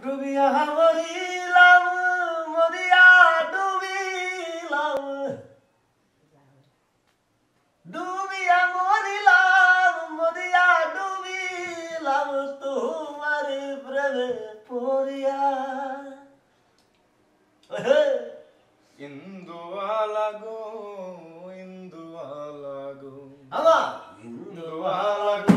Rubiya morilam, moriya dubilam, dubiya morilam, moriya dubilam, tumar prem poriya. Indu alago, Indu alago, ama Indu alago.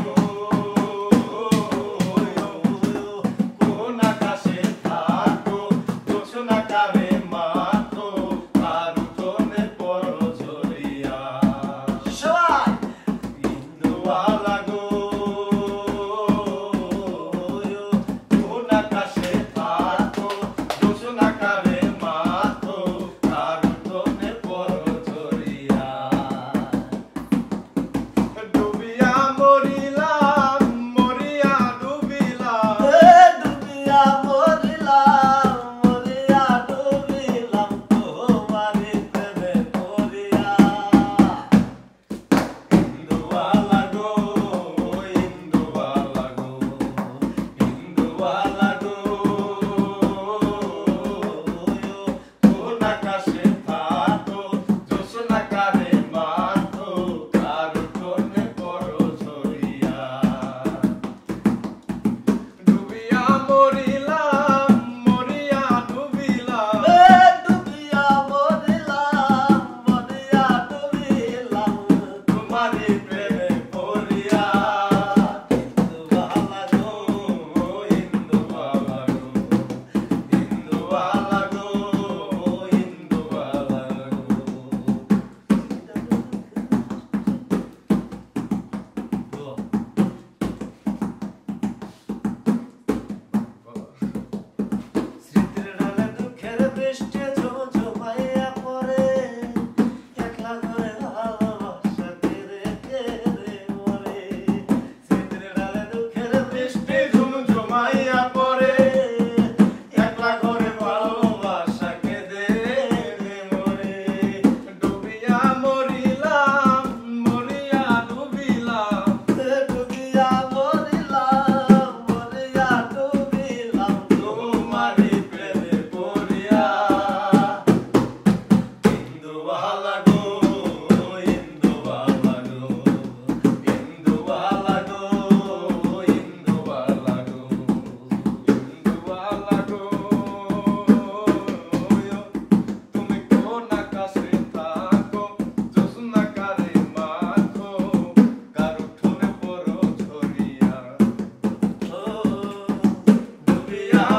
Yeah.